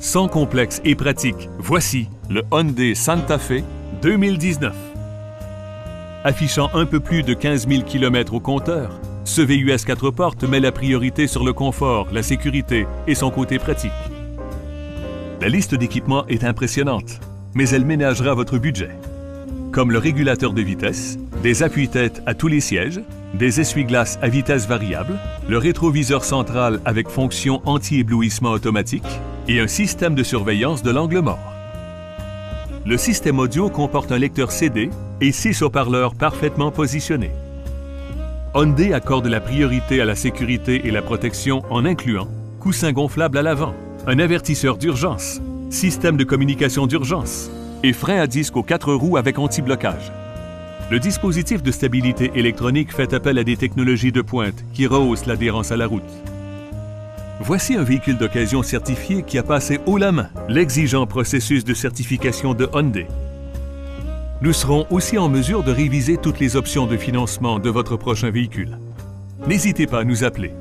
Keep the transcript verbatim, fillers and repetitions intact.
sans complexe et pratique, voici le Hyundai Santa Fe deux mille dix-neuf. Affichant un peu plus de quinze mille km au compteur, ce V U S quatre portes met la priorité sur le confort, la sécurité et son côté pratique. La liste d'équipements est impressionnante, mais elle ménagera votre budget. Comme le régulateur de vitesse, des appuie-têtes à tous les sièges, des essuie-glaces à vitesse variable, le rétroviseur central avec fonction anti-éblouissement automatique et un système de surveillance de l'angle mort. Le système audio comporte un lecteur C D et six haut-parleurs parfaitement positionnés. Hyundai accorde la priorité à la sécurité et la protection en incluant coussin gonflable à l'avant, un avertisseur d'urgence, système de communication d'urgence et frein à disque aux quatre roues avec anti-blocage. Le dispositif de stabilité électronique fait appel à des technologies de pointe qui rehaussent l'adhérence à la route. Voici un véhicule d'occasion certifié qui a passé haut la main l'exigeant processus de certification de Hyundai. Nous serons aussi en mesure de réviser toutes les options de financement de votre prochain véhicule. N'hésitez pas à nous appeler.